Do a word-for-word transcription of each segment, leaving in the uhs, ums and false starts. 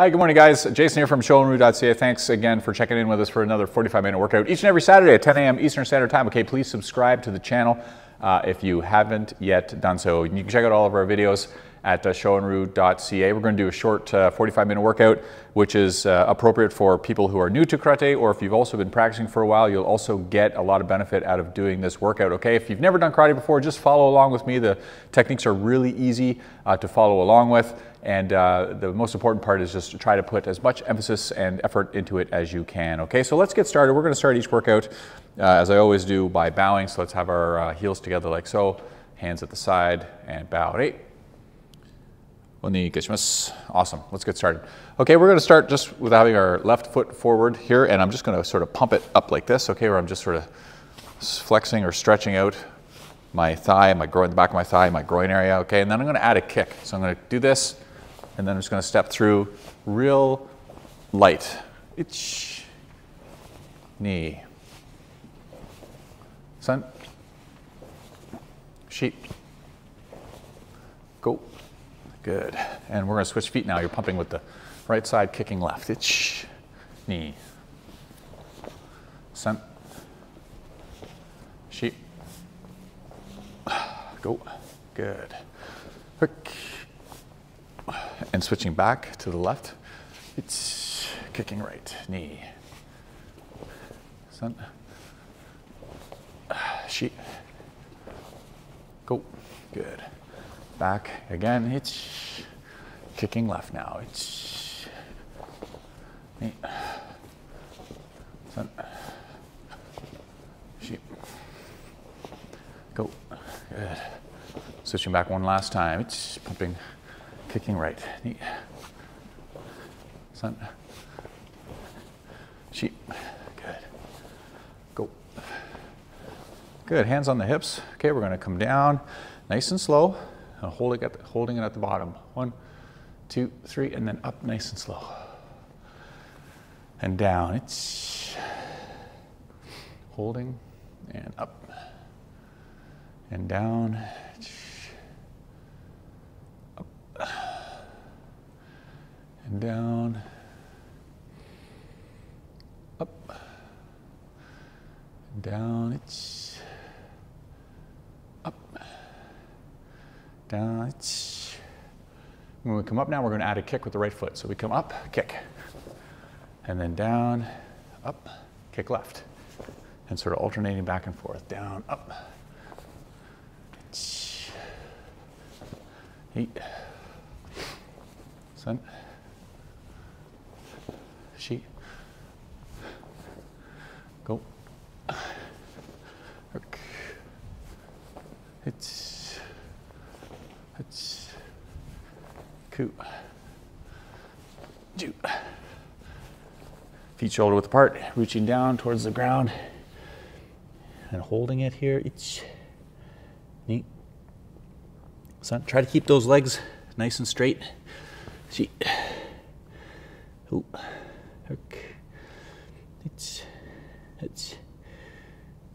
Hi, good morning guys. Jason here from shorin ryu dot c a. Thanks again for checking in with us for another forty-five minute workout each and every Saturday at ten a m Eastern Standard Time. Okay, please subscribe to the channel uh, if you haven't yet done so. You can check out all of our videos at uh, shorin ryu dot c a. We're going to do a short uh, forty-five minute workout, which is uh, appropriate for people who are new to karate, or if you've also been practicing for a while, you'll also get a lot of benefit out of doing this workout, okay? If you've never done karate before, just follow along with me. The techniques are really easy uh, to follow along with. And uh, the most important part is just to try to put as much emphasis and effort into it as you can, okay? So let's get started. We're gonna start each workout, uh, as I always do, by bowing. So let's have our uh, heels together like so, hands at the side, and bow, right? Awesome, let's get started. Okay, we're gonna start just with having our left foot forward here, and I'm just gonna sort of pump it up like this, okay, where I'm just sort of flexing or stretching out my thigh, my groin, the back of my thigh, my groin area, okay? And then I'm gonna add a kick. So I'm gonna do this, and then I'm just gonna step through real light. Itch, knee, sun, sheep, go, good. And we're gonna switch feet now. You're pumping with the right side, kicking left. Itch, knee, sun, sheep, go, good. Hook. And switching back to the left, it's kicking right, knee, sun, sheep, go, good. Back again, it's kicking left now, it's knee, sun, sheep, go, good. Switching back one last time, it's pumping. Kicking right, knee, sun, sheep, good, go. Good, hands on the hips. Okay, we're gonna come down nice and slow, and hold it at the, holding it at the bottom. One, two, three, and then up nice and slow. And down, it's holding, and up, and down, and down, up, and down, it's up, down, it's. When we come up now, we're going to add a kick with the right foot. So we come up, kick, and then down, up, kick left, and sort of alternating back and forth, down, up, it's, eight, sun, sheep, go, hook, it's, it's, coo, do. Feet shoulder width apart, reaching down towards the ground and holding it here, it's, knee, sun. Try to keep those legs nice and straight. Sheep, hook, it's, it's,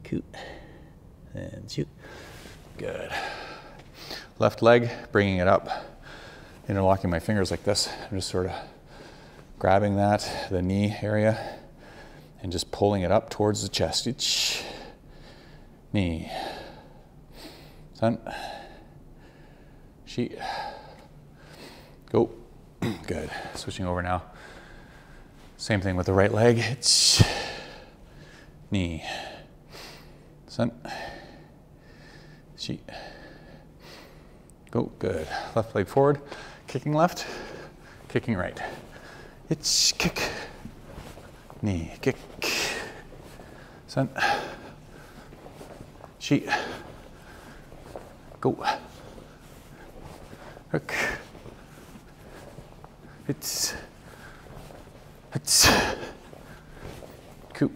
cute, and shoot. Good. Left leg, bringing it up, interlocking my fingers like this. I'm just sort of grabbing that, the knee area, and just pulling it up towards the chest. It's, knee, sun, sheep, go. Good. Switching over now. Same thing with the right leg. It's knee, sun, sheep, go. Good. Left leg forward, kicking left, kicking right. It's kick, knee, kick, sun, sheep, go, hook. It's, it's, coo,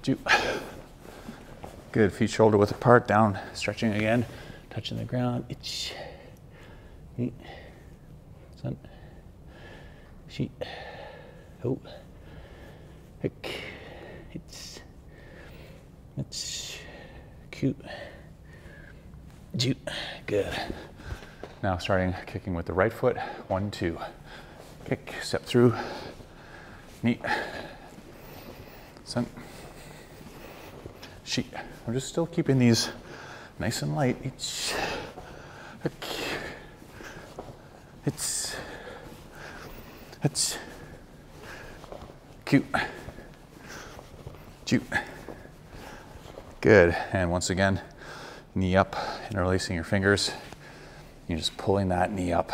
do. Good, feet shoulder width apart, down, stretching again, touching the ground, it's, knee, sun, sheep, oh, hook, it's, it's, coo, do. Good. Now starting kicking with the right foot. One, two. Kick, step through. Knee. Sun. Shi. We're just still keeping these nice and light. It's. It's. It's. Cute. Cute. Good. And once again, knee up, interlacing your fingers. You're just pulling that knee up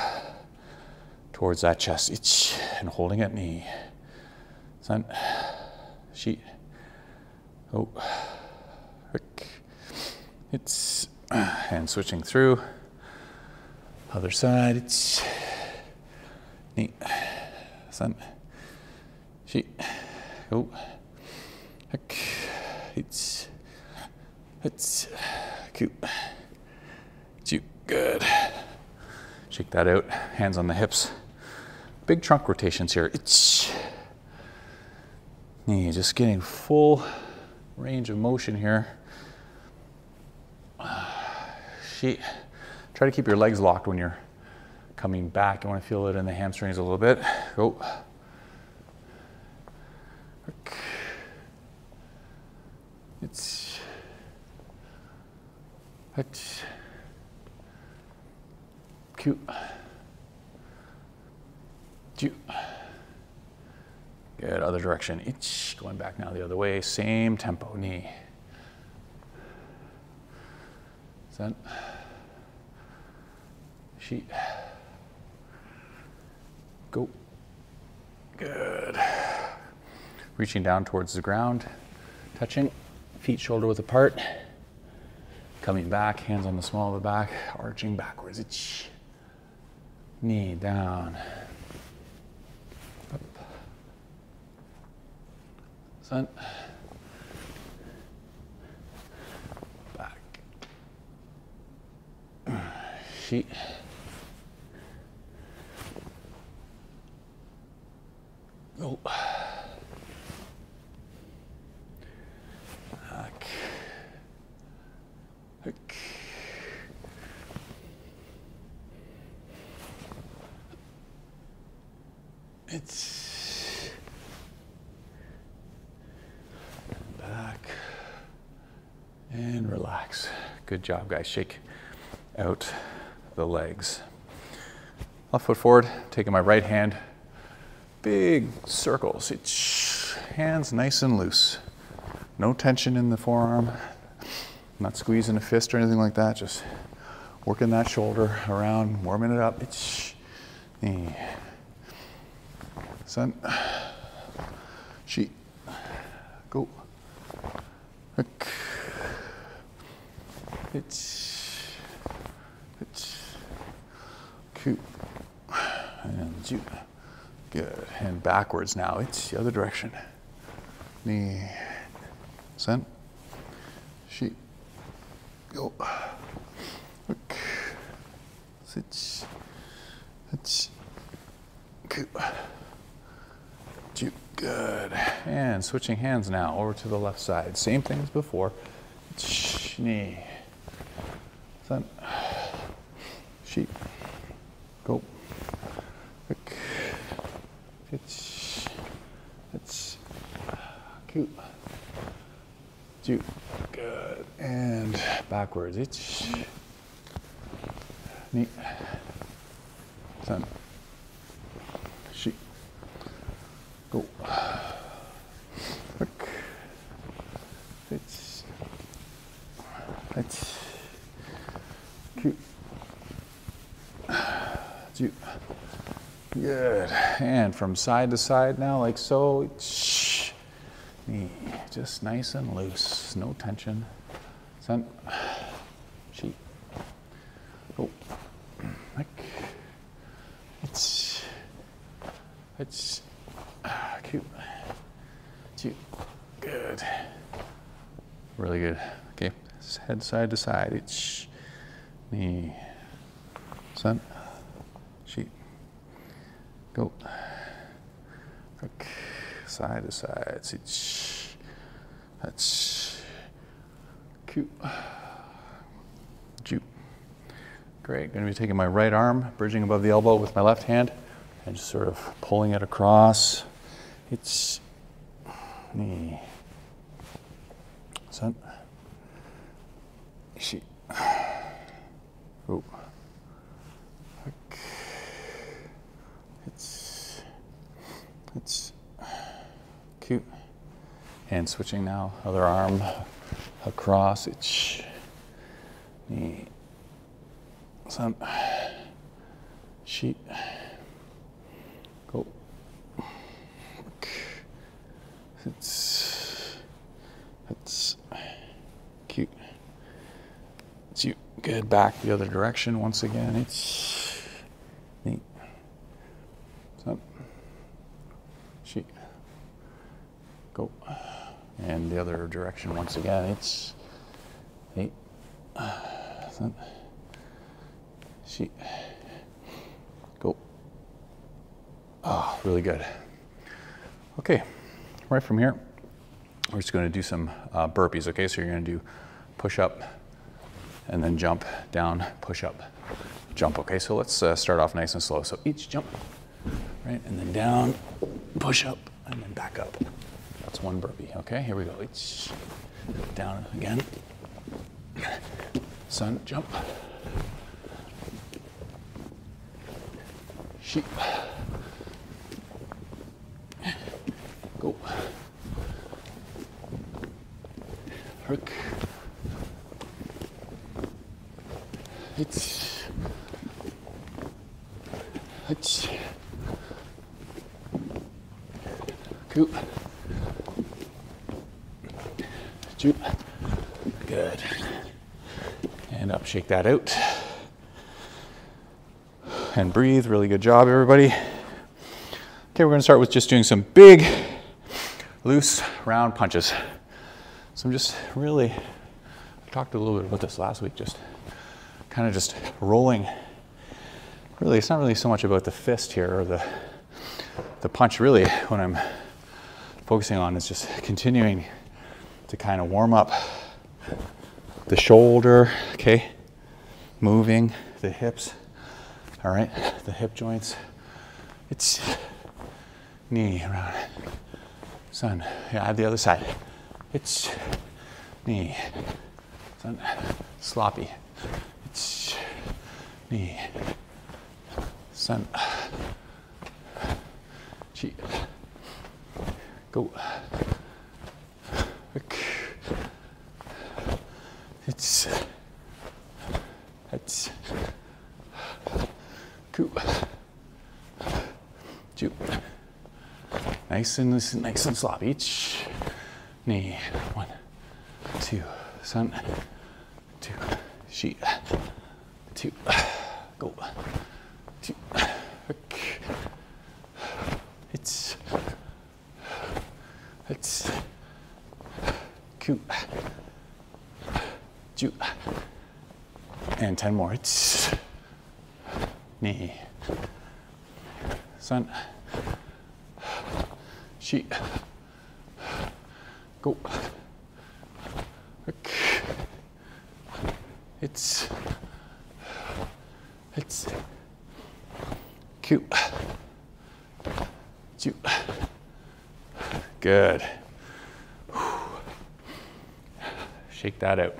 towards that chest. Itch. And holding it. Knee. Sun. Shi. Oh. It's. And switching through. Other side. It's. Knee. Sun. Shi. Oh. It's. It's. Cute. Cute. Good. Shake that out. Hands on the hips. Big trunk rotations here. It's. Knee. Just getting full range of motion here. She. Try to keep your legs locked when you're coming back. You want to feel it in the hamstrings a little bit. Go. It's. It's. Cute. Cute. Good. Other direction. It's. Going back now the other way. Same tempo. Knee. Then. Sheet. Go. Good. Reaching down towards the ground. Touching. Feet shoulder width apart. Coming back. Hands on the small of the back. Arching backwards. Itch. Knee down. Up. Sun. Back. Sheet. Oh. Back. Back. It's back and relax. Good job, guys. Shake out the legs. Left foot forward, taking my right hand. Big circles. It's hands nice and loose. No tension in the forearm. Not squeezing a fist or anything like that. Just working that shoulder around, warming it up. It's knee. Sun. She. Go. Hook. It's. It's. Cute. And shoot. Good. And backwards now. It's the other direction. Knee. Sen. She. Go. Look. Sit. It's. Good. And switching hands now over to the left side. Same thing as before. Knee. Sen. She. Go. Look. It's, it's cute. Cute. Good. And backwards. It's knee. Sun. She. Go. Look. It's, it's cute. Cute. Good. And from side to side now, like so. Shh. Knee. Just nice and loose. No tension. Sun. She. Oh. Like. It's. It's. Cute. Cute. Good. Really good. Okay. Head side to side. It's. Knee. Sun. Go. Okay. Side to side. It's. That's. Cute. Cute. Great, gonna be taking my right arm, bridging above the elbow with my left hand, and just sort of pulling it across. It's knee. Sun. Ishi. Oh. It's. It's. Cute. And switching now, other arm across. It's. Knee. Sun. Sheet. Go. It's. It's. Cute. It's you. Good. Back the other direction once again. It's. Neat. Sun. Sheet. Go. And the other direction once again. It's. Neat. Sun. Sheet. Go. Oh, really good. Okay, right from here, we're just going to do some uh, burpees, okay? So you're going to do push up and then jump down, push up, jump, okay? So let's uh, start off nice and slow. So each jump, right? And then down, push up, and then back up. That's one burpee, okay? Here we go. Each down again. Sun, jump. Sheep. Go. Hook. It's. It's. Coop. Shoot. Good. And up, shake that out. And breathe. Really good job, everybody. Okay, we're going to start with just doing some big, loose, round punches. So I'm just really, I talked a little bit about this last week, just kind of just rolling. Really, it's not really so much about the fist here or the, the punch. Really, what I'm focusing on is just continuing to kind of warm up the shoulder, okay, moving the hips. All right, the hip joints. It's knee round. Sun. Yeah, the other side. It's knee. Sun. Sloppy. It's knee. Sun. Chi. Go. It's. It's. Nice and listen, nice and sloppy. Each knee, one, two, sun, two, she, two, go, two, it's, it's, two, two, and ten more. It's. Knee, sun, chi, go, it's, it's, Q, Q, good, shake that out,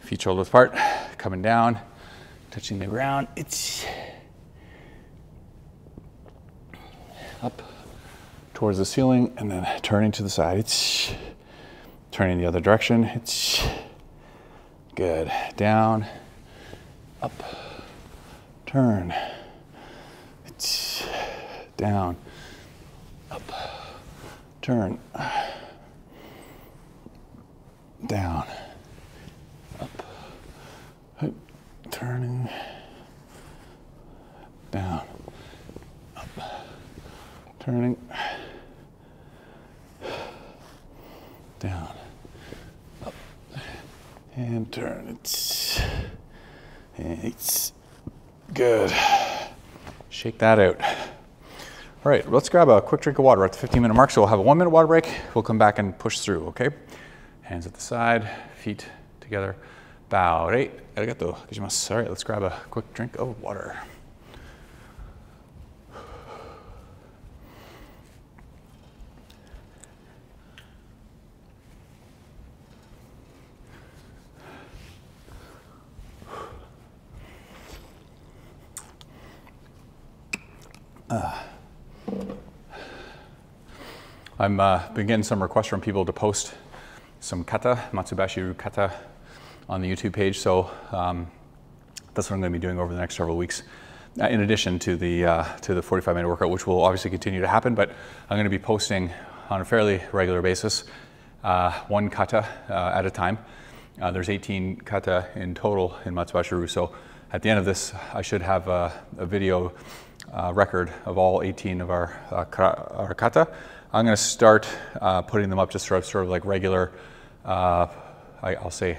feet shoulders apart, coming down, touching the ground, it's up towards the ceiling and then turning to the side, it's turning the other direction, it's good, down, up, turn, it's down, up, turn, down, up, turning, down, up, turning, down, up, and turn. It's, it's good. Shake that out. All right, let's grab a quick drink of water. We're at the fifteen minute mark, so we'll have a one minute water break. We'll come back and push through, okay? Hands at the side, feet together. About eight. Arigato gozaimasu. All right, let's grab a quick drink of water. Uh, I'm uh, been getting some requests from people to post some kata, Matsubayashi-ryu kata, on the YouTube page, so um, that's what I'm going to be doing over the next several weeks. Uh, in addition to the uh, to the forty-five minute workout, which will obviously continue to happen, but I'm going to be posting on a fairly regular basis, uh, one kata uh, at a time. Uh, there's eighteen kata in total in Matsubayashi-ryu, so at the end of this, I should have a, a video uh, record of all eighteen of our, uh, our kata. I'm going to start uh, putting them up just sort of, sort of like regular, uh, I, I'll say.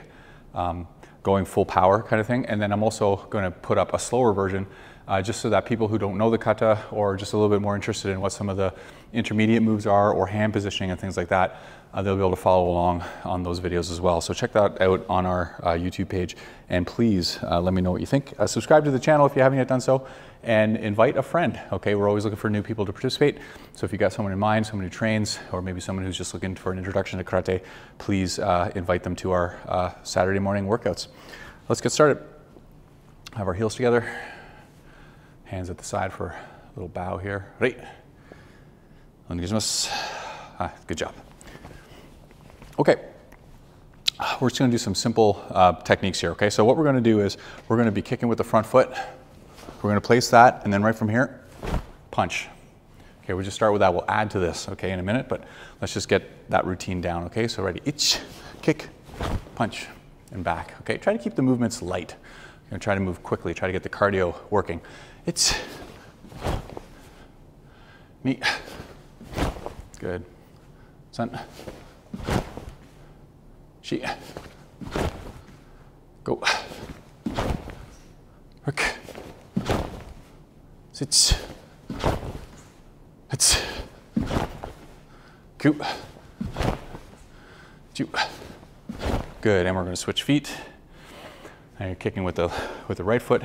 Um, going full power kind of thing. And then I'm also going to put up a slower version uh, just so that people who don't know the kata or just a little bit more interested in what some of the intermediate moves are or hand positioning and things like that, uh, they'll be able to follow along on those videos as well. So check that out on our uh, YouTube page, and please uh, let me know what you think. Uh, subscribe to the channel if you haven't yet done so, and invite a friend. Okay, we're always looking for new people to participate. So if you got someone in mind, someone who trains, or maybe someone who's just looking for an introduction to karate, please uh, invite them to our uh, Saturday morning workouts. Let's get started. Have our heels together, hands at the side for a little bow here. Right. Ah, good job. Okay. We're just going to do some simple uh, techniques here. Okay. So what we're going to do is we're going to be kicking with the front foot. We're going to place that, and then right from here, punch. Okay, we'll just start with that. We'll add to this, okay, in a minute, but let's just get that routine down, okay? So ready, itch, kick, punch, and back, okay? Try to keep the movements light. You're going to try to move quickly, try to get the cardio working. It's knee. Good. Sun. She. Go. Work. Sits. Hits. Coup. Two. Good, and we're going to switch feet. And you're kicking with the with the right foot,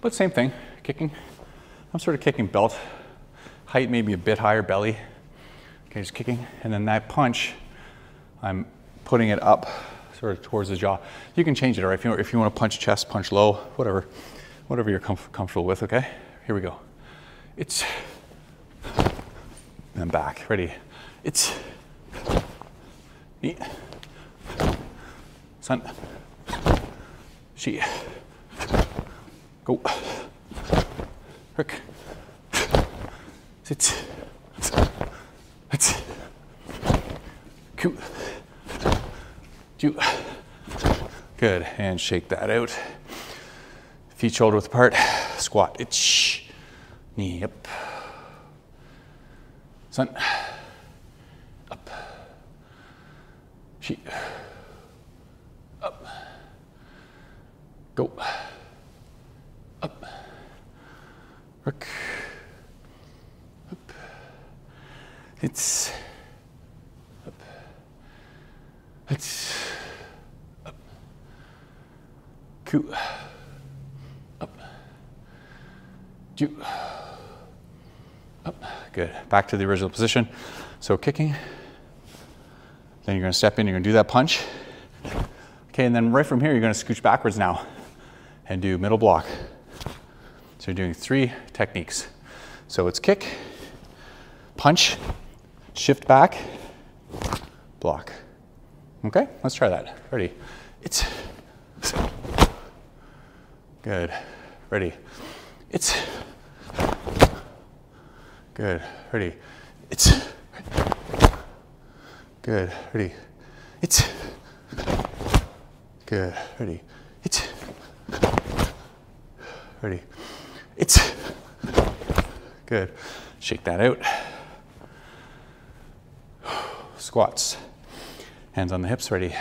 but same thing. Kicking. I'm sort of kicking belt height, maybe a bit higher, belly. Okay, just kicking, and then that punch. I'm putting it up, sort of towards the jaw. You can change it, or if you if you want to punch chest, punch low, whatever, whatever you're comf comfortable with. Okay. Here we go. It's, and back. Ready? It's, knee, sun, she, go, hook, sit, it's, coo, ju. Good. And shake that out. Feet shoulder width apart. Squat. It's. Knee up, sun, up, she, up, go, up, rook, up, it's, up, it's, up, coo, up, ju. Good. Back to the original position. So kicking. Then you're going to step in. You're going to do that punch. Okay, and then right from here, you're going to scooch backwards now and do middle block. So you're doing three techniques. So it's kick, punch, shift back, block. Okay, let's try that. Ready? It's. Good. Ready? It's. Good, ready, it's, good, ready, it's, good, ready, it's, ready, it's, good. Shake that out. Squats, hands on the hips, ready,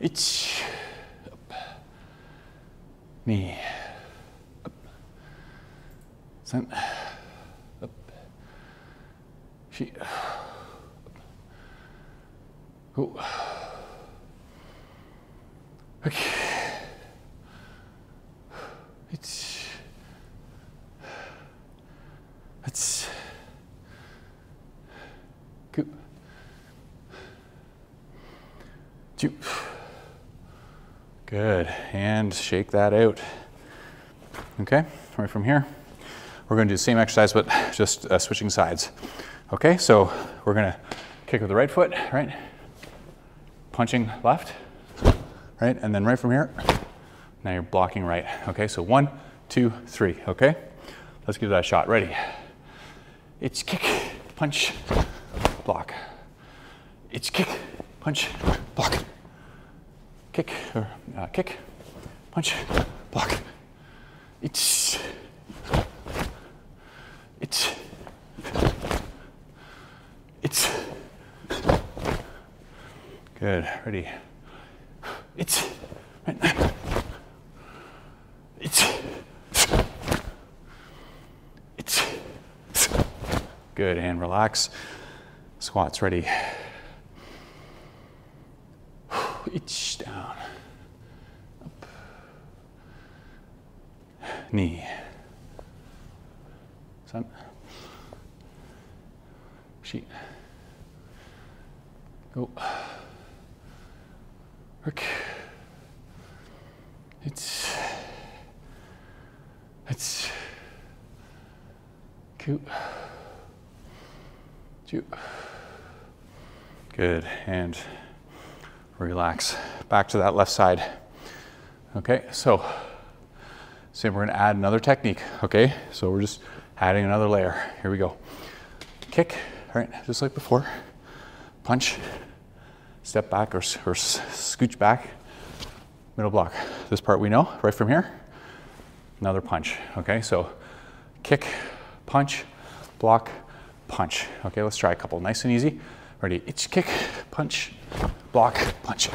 it's, up, knee, up, sun. She, Okay. It's it's good. Good. And shake that out. Okay, right from here. We're going to do the same exercise, but just uh, switching sides. Okay, so we're going to kick with the right foot, right? Punching left, right? And then right from here, now you're blocking right. Okay, so one, two, three, okay? Let's give that a shot. Ready? It's kick, punch, block. It's kick, punch, block. Kick, or uh, kick, punch, block. It's... It's, it's, good, ready, it's, it's, it's, good, and relax, squats, ready, it's down, up, knee, sun, sheet, go, work, it's, it's, cute, good, and relax, back to that left side, okay, so, so we're gonna add another technique, okay, so we're just adding another layer. Here we go. Kick, all right, just like before. Punch, step back or, or scooch back, middle block. This part we know, right from here. Another punch, okay? So kick, punch, block, punch. Okay, let's try a couple, nice and easy. Ready, it's kick, punch, block, punch.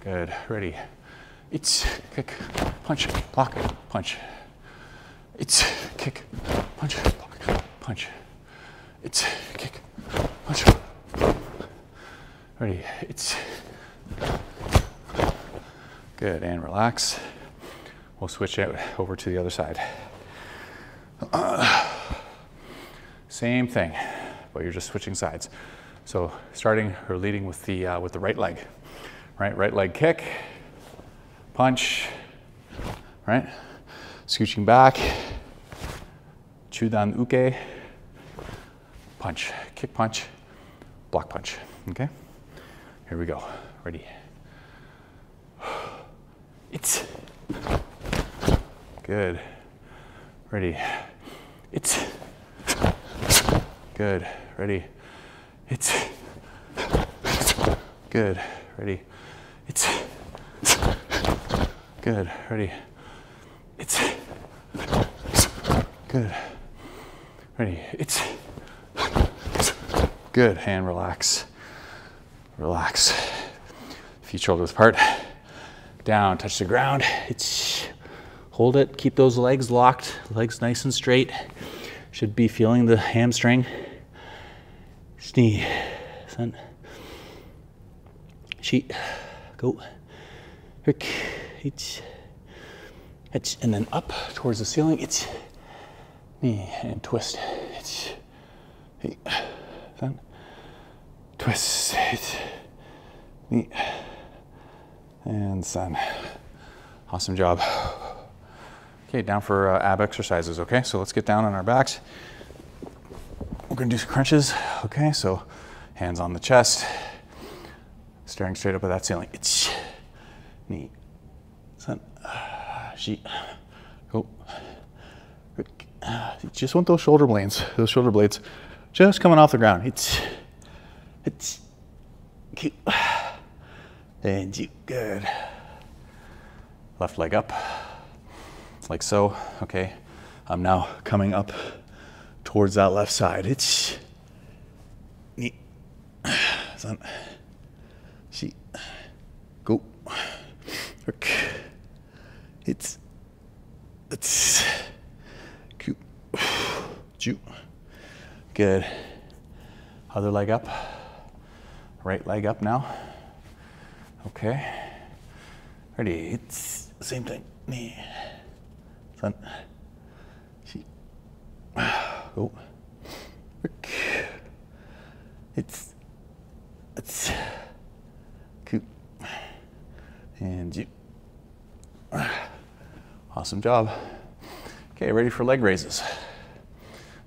Good, ready. It's kick, punch, block, punch. It's kick, punch, block, punch. It's kick, punch. Ready, it's. Good, and relax. We'll switch out over to the other side. Uh, same thing, but you're just switching sides. So starting or leading with the, uh, with the right leg. Right, right leg kick, punch, right? Scooching back, chudan uke, punch, kick punch, block punch, okay? Here we go, ready. It's, good, ready. It's, good, ready. It's, good, ready. It's, good, ready. It's good. Ready. It's good. And relax. Relax. Feet shoulders apart. Down. Touch the ground. It's hold it. Keep those legs locked. Legs nice and straight. Should be feeling the hamstring. Knee. Sun. Sheet. Go. Rick. It's. It's, and then up towards the ceiling, it's knee and twist, it's knee, then twist, it's knee, and sun. Awesome job. Okay, down for uh, ab exercises, okay? So let's get down on our backs. We're gonna do some crunches, okay? So hands on the chest, staring straight up at that ceiling, it's knee, sun. She, go. Just want those shoulder blades, those shoulder blades just coming off the ground. It's, it's, cute. And you, good. Left leg up, like so, okay. I'm now coming up towards that left side. It's, knee, son, she, go, okay. It's, it's, cute, good. Other leg up, right leg up now. Okay, Ready, it's the same thing. Knee, sun, she, go, it's, it's, ku, and you. Awesome job. Okay, ready for leg raises. I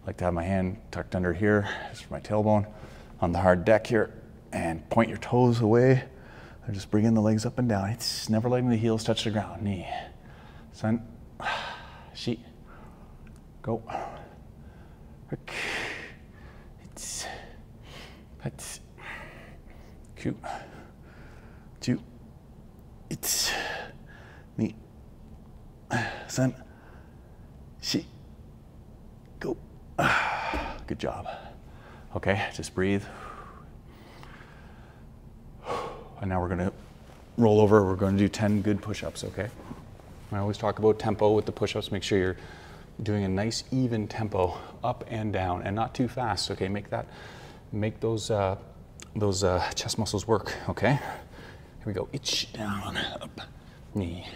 like to have my hand tucked under here, just for my tailbone, on the hard deck here, and point your toes away. I'm just bringing the legs up and down. It's never letting the heels touch the ground. Knee, sun, she, go. It's, it's, ku, two, it's, knee, sun, she, go. Good job. Okay, just breathe. And now we're gonna roll over. We're gonna do ten good push-ups, okay? I always talk about tempo with the push-ups. Make sure you're doing a nice even tempo up and down and not too fast, okay? Make that, make those uh, those uh, chest muscles work, okay? Here we go, itch, down, up, knee,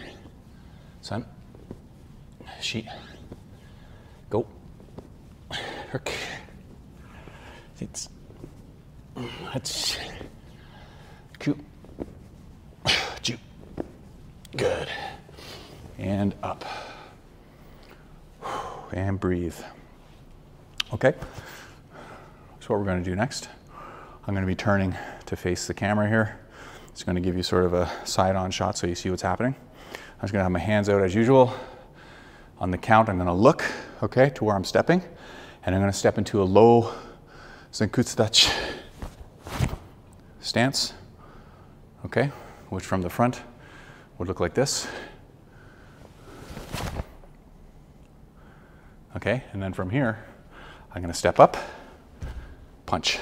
sun, she, go, herk, it's, it's, ku. Good. And up. And breathe. Okay. So what we're going to do next, I'm going to be turning to face the camera here. It's going to give you sort of a side-on shot so you see what's happening. I'm just going to have my hands out as usual. On the count, I'm going to look, okay, to where I'm stepping. And I'm going to step into a low zenkutsu-dachi stance, okay, which from the front would look like this. Okay, and then from here, I'm gonna step up, punch.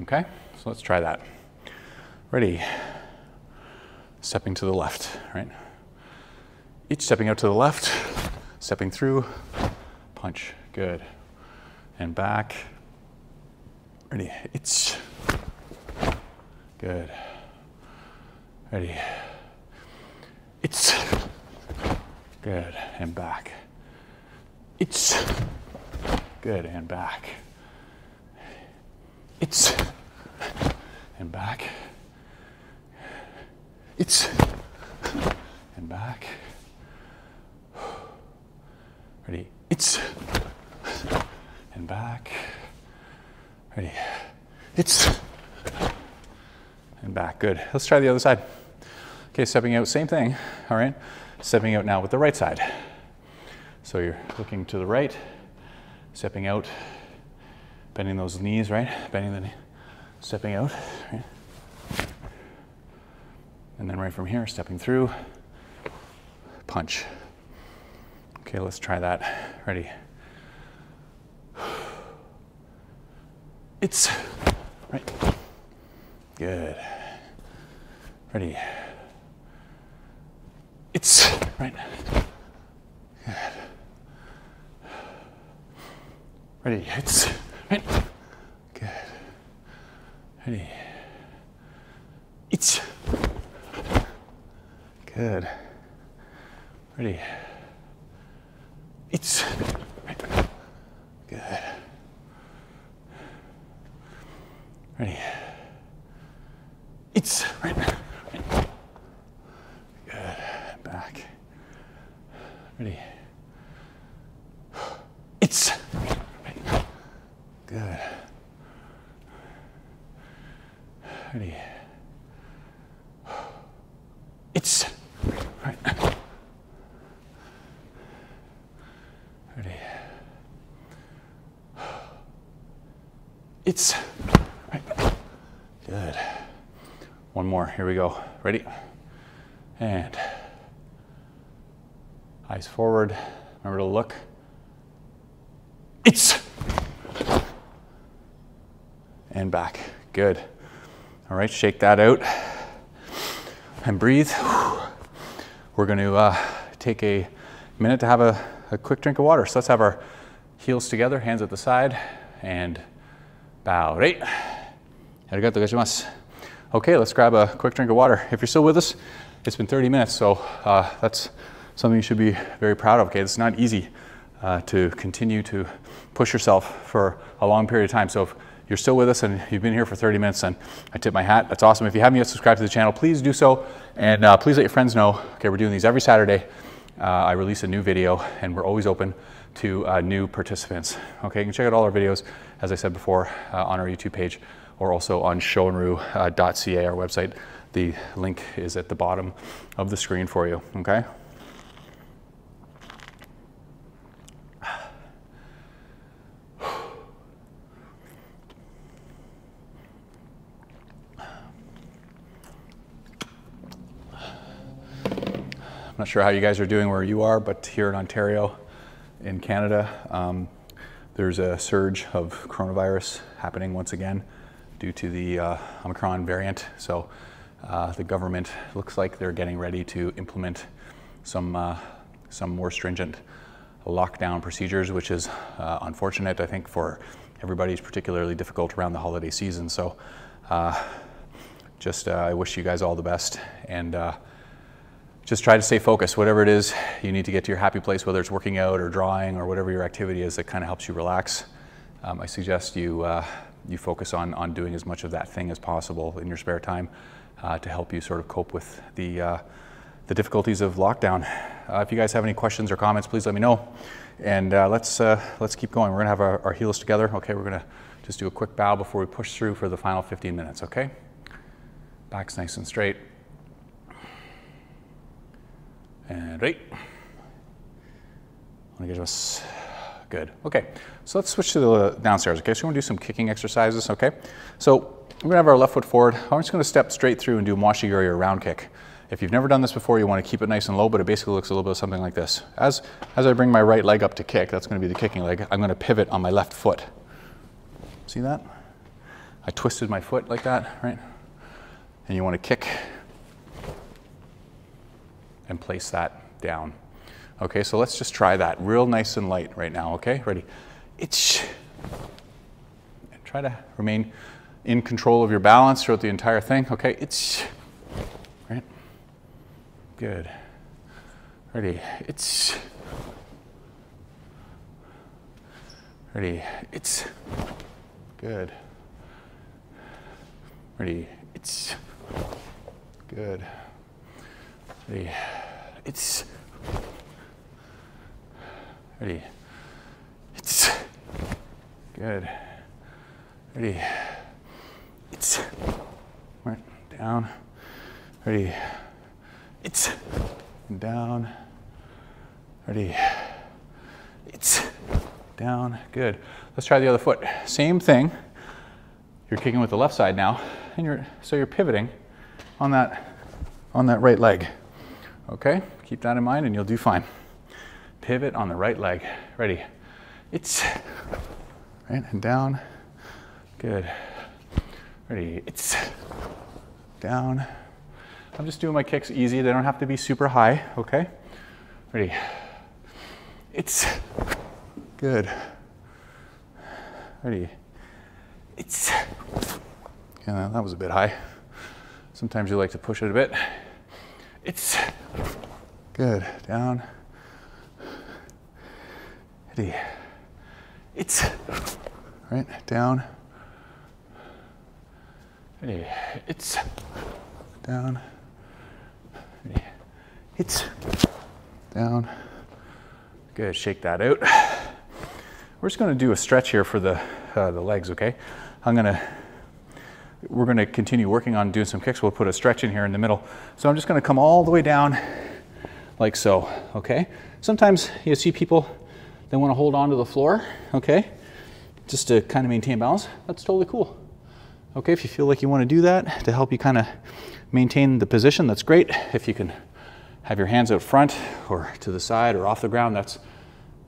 Okay, so let's try that. Ready, stepping to the left, right? Each stepping out to the left, stepping through, punch, good. And back, ready, it's, good. Ready. It's good and back. It's good and back. It's and back. It's and back. Ready. It's and back. Ready. It's and back. Good. Let's try the other side. Okay, stepping out, same thing, all right? Stepping out now with the right side. So you're looking to the right, stepping out, bending those knees, right? Bending the knee, stepping out, right? And then right from here, stepping through, punch. Okay, let's try that. Ready? It's, right? Good. Ready? It's right. Good. Ready. It's right. Good. Ready. It's good. Ready. It's right. Good. Ready. It's right. Right. Good. Back. Ready. It's right. Good. Ready. It's right. Ready. It's right. Good. One more. Here we go. Ready? And eyes forward, remember to look. It's! And back, good. All right, shake that out and breathe. We're gonna uh, take a minute to have a, a quick drink of water. So let's have our heels together, hands at the side, and bow, right? Arigatou gozaimasu. Okay, let's grab a quick drink of water. If you're still with us, It's been thirty minutes, so uh, that's something you should be very proud of. Okay, it's not easy uh, to continue to push yourself for a long period of time. So if you're still with us and you've been here for thirty minutes, then I tip my hat. That's awesome. If you haven't yet subscribed to the channel, please do so. And uh, please let your friends know. Okay, we're doing these every Saturday. Uh, I release a new video, and we're always open to uh, new participants. Okay, you can check out all our videos, as I said before, uh, on our YouTube page, or also on shorin ryu dot c a, our website. The link is at the bottom of the screen for you, okay? I'm not sure how you guys are doing where you are, but here in Ontario, in Canada, um, there's a surge of coronavirus happening once again due to the uh, Omicron variant. So uh, the government looks like they're getting ready to implement some, uh, some more stringent lockdown procedures, which is uh, unfortunate, I think, for everybody. It's particularly difficult around the holiday season. So uh, just uh, I wish you guys all the best. And uh, just try to stay focused. Whatever it is, you need to get to your happy place, whether it's working out or drawing or whatever your activity is that kind of helps you relax. Um, I suggest you, uh, you focus on, on doing as much of that thing as possible in your spare time uh, to help you sort of cope with the, uh, the difficulties of lockdown. Uh, if you guys have any questions or comments, please let me know. And uh, let's, uh, let's keep going. We're gonna have our, our heels together. Okay, we're gonna just do a quick bow before we push through for the final fifteen minutes, okay? Back's nice and straight. And right. Good. Okay. So let's switch to the downstairs. Okay. So we're going to do some kicking exercises. Okay. So we're going to have our left foot forward. I'm just going to step straight through and do mawashi geri or round kick. If you've never done this before, you want to keep it nice and low, but it basically looks a little bit something like this. As, as I bring my right leg up to kick, that's going to be the kicking leg, I'm going to pivot on my left foot. See that? I twisted my foot like that, right? And you want to kick and place that down. Okay, so let's just try that real nice and light right now, okay? Ready? Itch. And try to remain in control of your balance throughout the entire thing, okay? Itch. Right? Good. Ready? Itch. Ready? Itch. Good. Ready? Itch. Good. Ready, it's, ready, it's, good, ready, it's, right, down, ready, it's, down, ready, it's, down, good. Let's try the other foot. Same thing, you're kicking with the left side now, and you're, so you're pivoting on that, on that right leg. Okay, keep that in mind and you'll do fine. Pivot on the right leg. Ready? It's right and down. Good. Ready? It's down. I'm just doing my kicks easy. They don't have to be super high. Okay? Ready? It's good. Ready? It's. Yeah, that was a bit high. Sometimes you like to push it a bit. It's good. Down. Ready. It's right down. Ready. It's down. Ready. It's down. Good. Shake that out. We're just going to do a stretch here for the uh, the legs. Okay. I'm going to. We're going to continue working on doing some kicks. We'll put a stretch in here in the middle. So I'm just going to come all the way down like so, okay? Sometimes you see people, they want to hold on to the floor, okay? Just to kind of maintain balance. That's totally cool. Okay, if you feel like you want to do that to help you kind of maintain the position, that's great. If you can have your hands out front or to the side or off the ground, that's,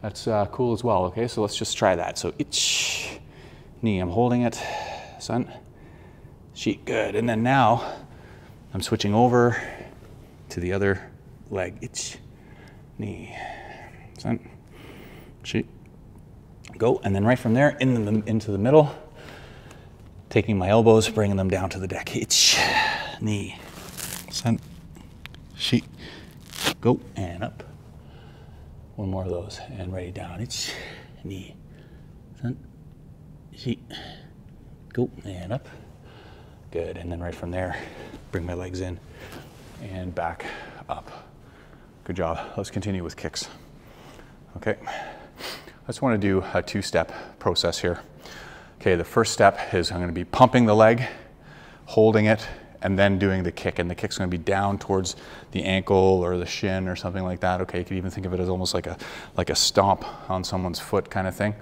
that's uh, cool as well, okay? So let's just try that. So each knee, I'm holding it, son. Sheet, good. And then now I'm switching over to the other leg. Itch, knee, sun, sheet, go. And then right from there in the, into the middle, taking my elbows, bringing them down to the deck. Itch, knee, sun, She, go and up. One more of those and ready down. It's knee. Then she, go and up. Good, and then right from there, bring my legs in and back up. Good job. Let's continue with kicks. Okay, I just want to do a two-step process here. Okay, the first step is I'm going to be pumping the leg, holding it, and then doing the kick. And the kick's going to be down towards the ankle or the shin or something like that. Okay, you could even think of it as almost like a, like a stomp on someone's foot kind of thing.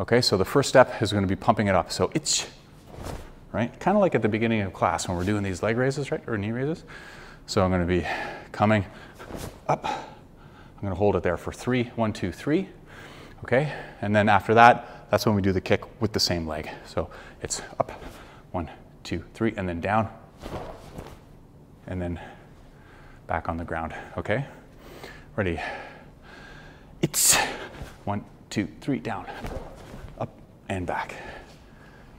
Okay, so the first step is going to be pumping it up. So itch, right? Kind of like at the beginning of class when we're doing these leg raises, right? Or knee raises. So I'm going to be coming up. I'm going to hold it there for three. One, two, three. Okay, and then after that, that's when we do the kick with the same leg. So it's up, one, two, three, and then down, and then back on the ground, okay? Ready, it's one, two, three, down, up, and back.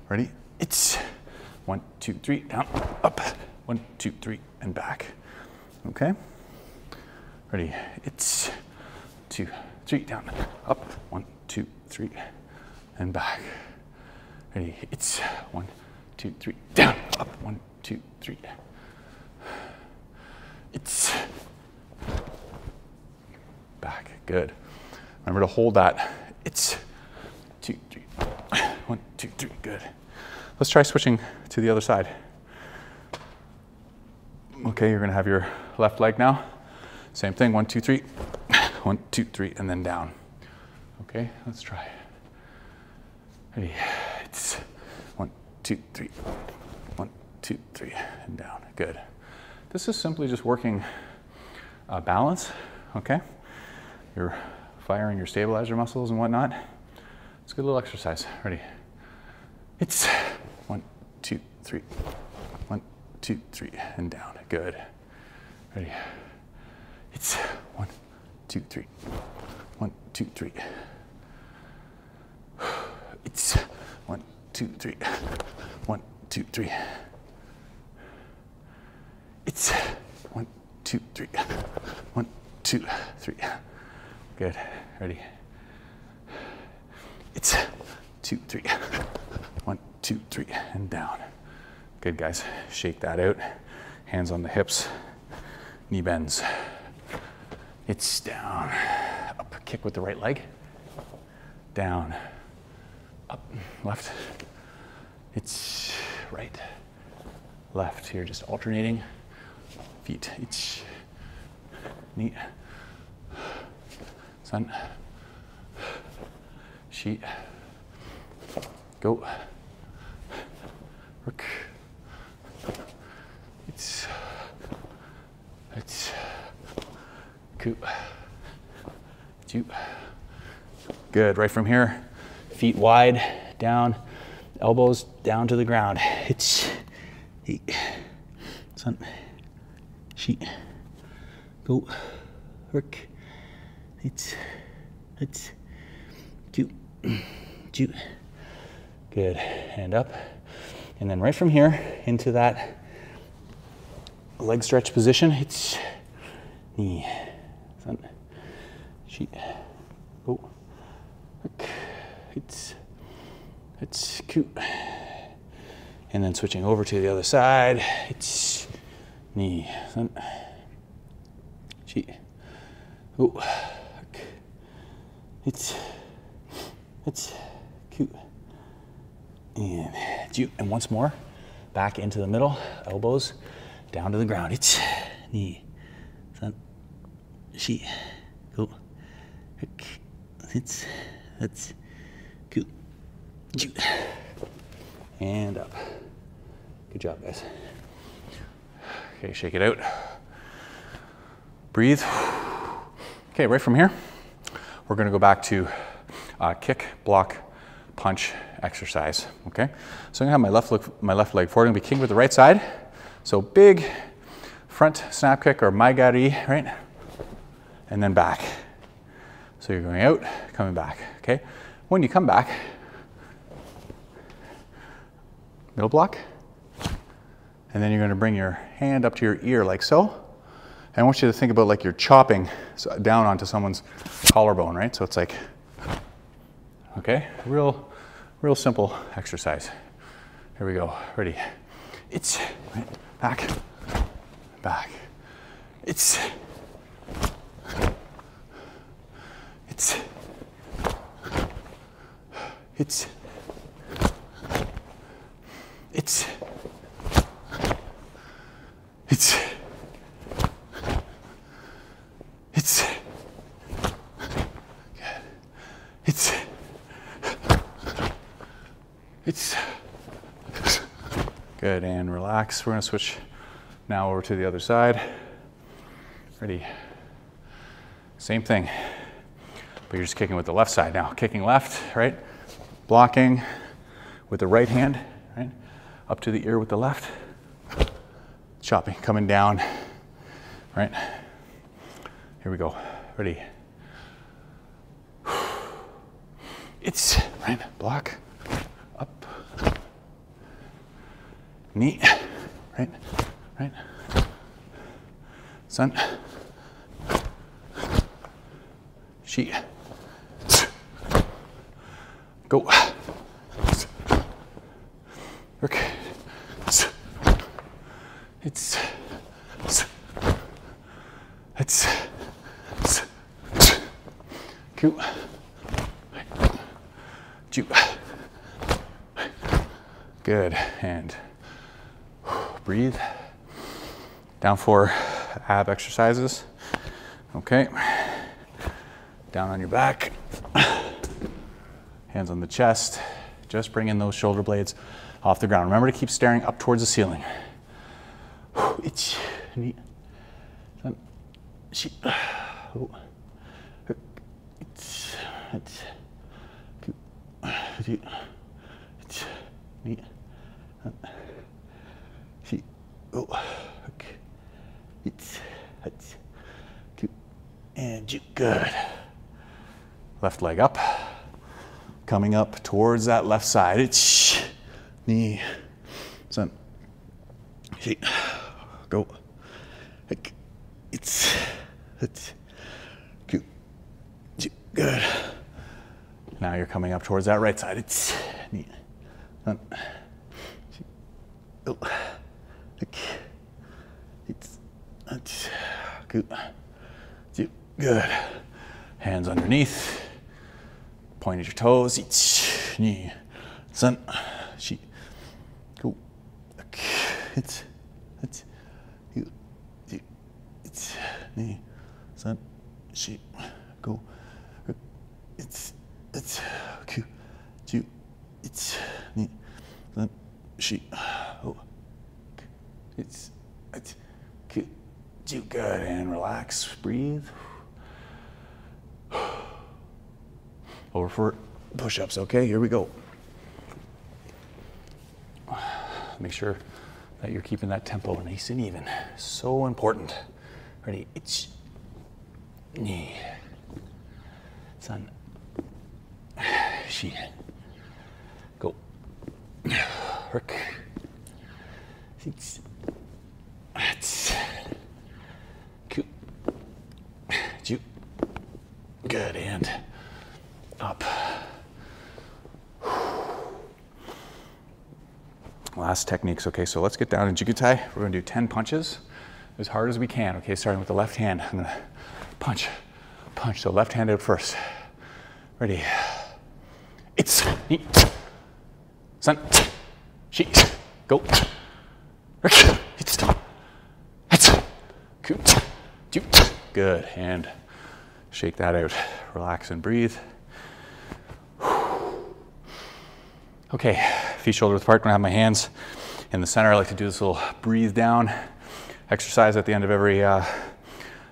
Ready, it's one, two, three, down, up, one, two, three, and back, okay? Ready, it's two, three, down, up, one, two, three, and back. Ready, it's one, two, three, down, up, one, two, three. It's back, good. Remember to hold that. It's two, three, one, two, three, good. Let's try switching to the other side. Okay, you're gonna have your left leg now. Same thing, one, two, three. One, two, three, and then down. Okay, let's try. Ready, it's one, two, three, one, two, three, and down, good. This is simply just working uh, balance, okay? You're firing your stabilizer muscles and whatnot. It's a good little exercise, ready? It's one, two, three, one, two, three, and down, good. Ready, it's one, two, three, one, two, three. It's one, two, three, one, two, three. It's one, two, three, one, two, three. Good, ready. It's two, three, one, two, three, and down. Good guys, shake that out. Hands on the hips, knee bends. It's down, up, kick with the right leg, down, up, left, it's right, left here, just alternating, feet, it's knee, sun, she, go, rook, it's, it's, two. Good, right from here, feet wide, down, elbows down to the ground. It's, he, sun, she, go, work, it's, it's, two, two. Good, and up. And then right from here into that leg stretch position, it's knee. Sun, she, go, work, it's, it's cute. And then switching over to the other side, it's knee, sun, she, go, work, it's, it's cute. And you, and once more, back into the middle, elbows down to the ground, it's knee, sun, she, go, it's, it's, go, and up. Good job, guys. Okay, shake it out. Breathe. Okay, right from here, we're gonna go back to uh, kick, block, punch exercise, okay? So I'm gonna have my left, look, my left leg forward, I'm gonna be kicking with the right side. So big front snap kick or mawashi geri, right? And then back. So you're going out, coming back, okay? When you come back, middle block, and then you're gonna bring your hand up to your ear like so, I want you to think about like you're chopping down onto someone's collarbone, right? So it's like, okay, real, real simple exercise. Here we go, ready. It's, right, back, back. It's, it's, it's, it's, it's, it's, it's, it's, good, and relax. We're gonna switch now over to the other side. Ready? Same thing, but you're just kicking with the left side now. Kicking left, right? Blocking with the right hand, right? Up to the ear with the left. Chopping, coming down, right? Here we go, ready? It's, right, block, up, knee, right, right, sun, she, go, okay, it's, it's, Q, Ju. Good, and breathe. Down for ab exercises. Okay, down on your back, hands on the chest. Just bring in those shoulder blades off the ground. Remember to keep staring up towards the ceiling. It's knee, she, oh. It's, it's, it's, she, oh, okay. It's, it's, and you, good. Left leg up, coming up towards that left side. It's knee, son, she, go. It's, it's, good. Now you're coming up towards that right side. It's knee, it's, it's, good. Hands underneath. Point at your toes. It's knee, sun, she, go. It's, it's, it's knee, sun, she, go. It's, it's, Q, two, it's, knee, then, she, oh, it's, it's, Q, two, good, and relax, breathe. Over for push-ups, okay, here we go. Make sure that you're keeping that tempo nice and even, so important. Ready, it's, knee, sun, she, go, work, it's, it's, cute, you, good, and up. Last techniques, okay, so let's get down in Jigutai. We're gonna do ten punches as hard as we can, okay, starting with the left hand. I'm gonna punch, punch, so left hand out first. Ready. It's knee, sun, she, go, it's, it's, good, and shake that out. Relax and breathe. Okay, feet shoulder width apart. I'm gonna have my hands in the center. I like to do this little breathe down exercise at the end of every uh,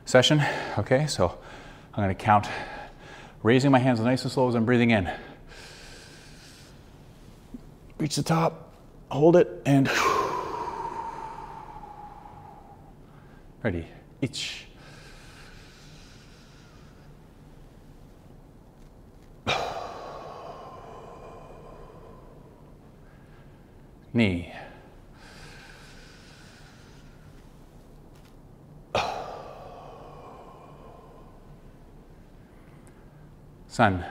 session. Okay, so I'm gonna count, raising my hands nice and slow as I'm breathing in. Reach the top, hold it, and ready, each. Knee. Sun.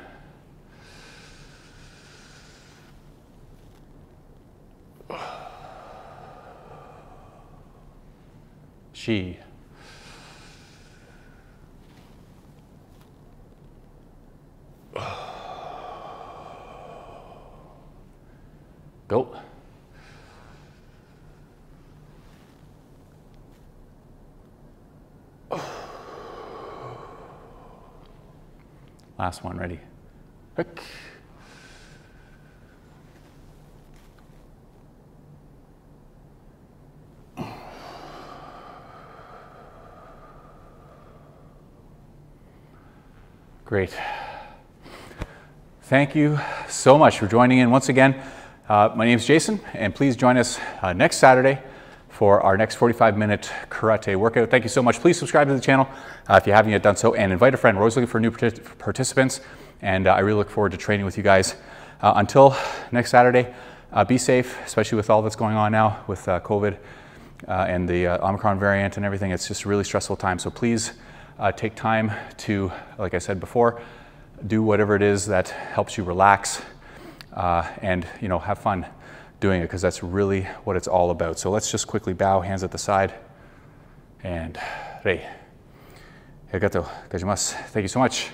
Shi. Go. Last one, ready? Hook. Great. Thank you so much for joining in once again. Uh, my name is Jason, and please join us uh, next Saturday for our next forty-five minute karate workout. Thank you so much. Please subscribe to the channel uh, if you haven't yet done so, and invite a friend. We're always looking for new partic participants, and uh, I really look forward to training with you guys. Uh, until next Saturday, uh, be safe, especially with all that's going on now with uh, COVID uh, and the uh, Omicron variant and everything. It's just a really stressful time, so please uh, take time to, like I said before, do whatever it is that helps you relax uh, and, you know, have fun doing it, because that's really what it's all about. So let's just quickly bow, hands at the side, and rei. Arigatou gozaimasu. Thank you so much,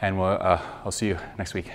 and we'll, uh, I'll see you next week.